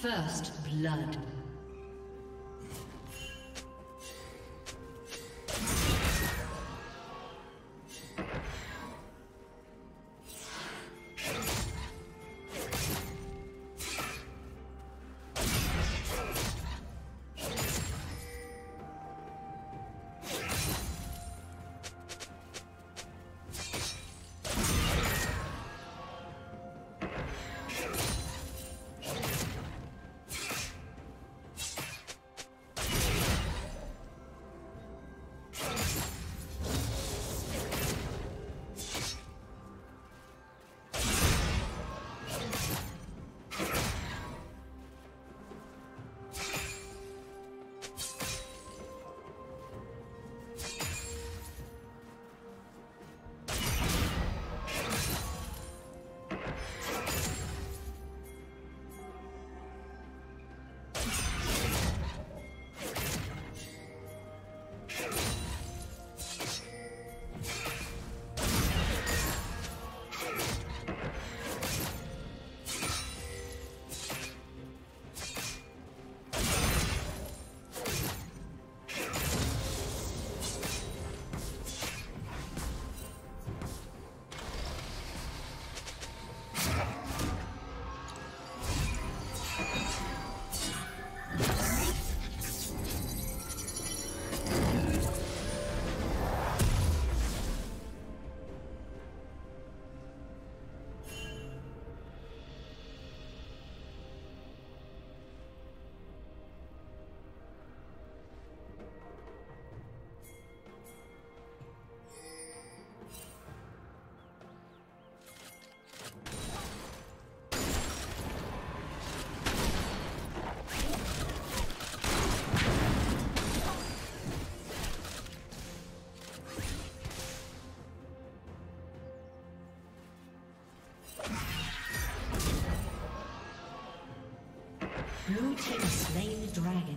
First blood. Blue team slain the dragon.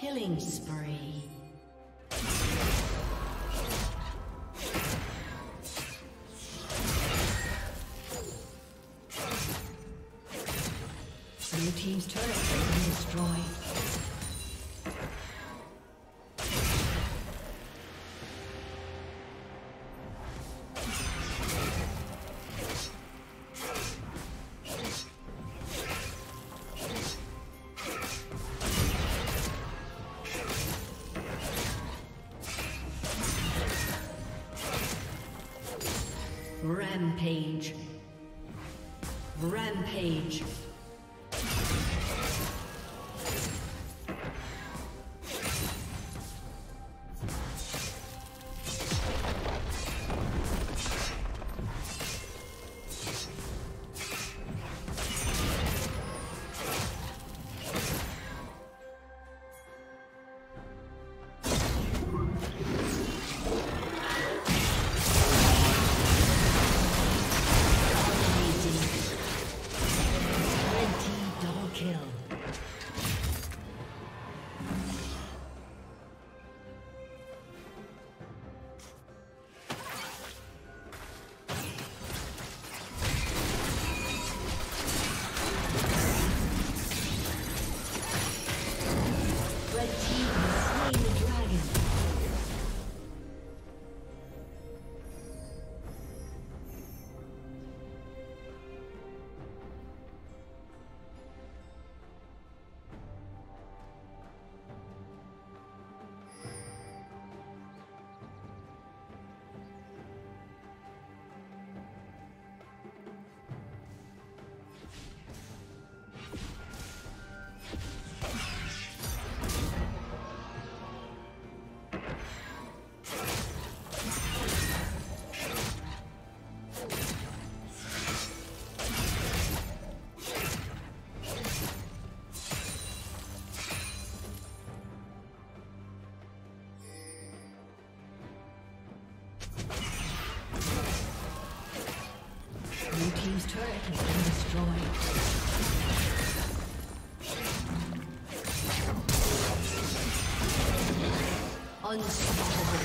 Killing spree. Blue team's turret has been destroyed. Rampage. Rampage. turret has been destroyed. Unstoppable.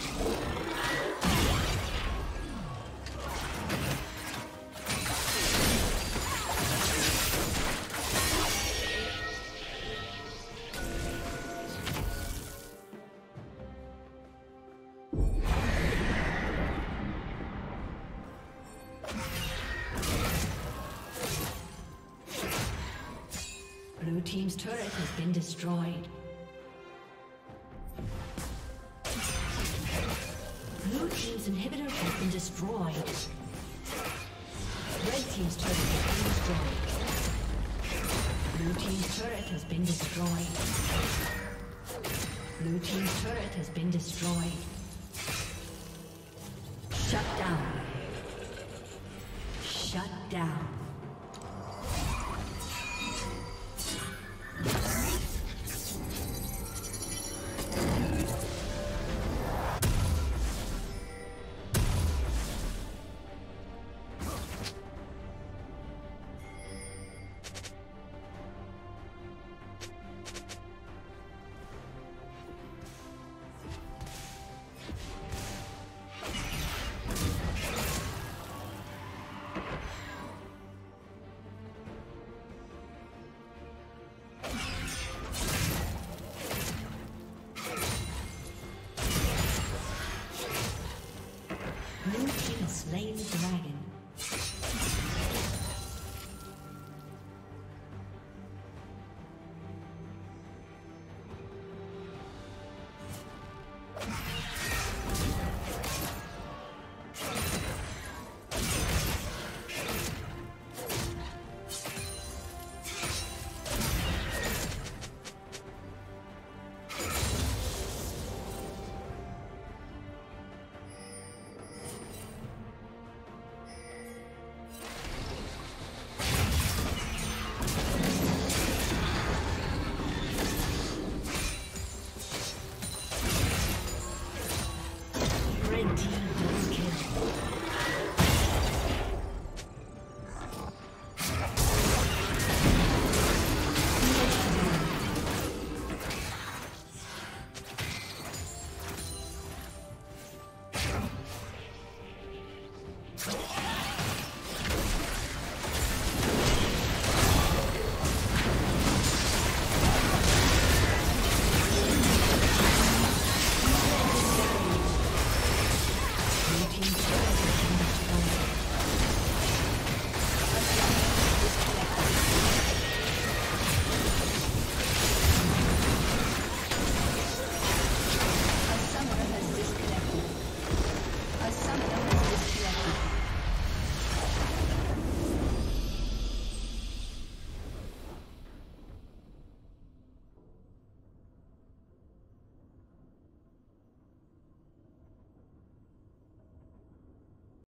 Blue team's turret has been destroyed. Blue team's inhibitor has been destroyed. Red team's turret has been destroyed. Blue team's turret has been destroyed. Blue team's turret has been destroyed. Shut down. Shut down.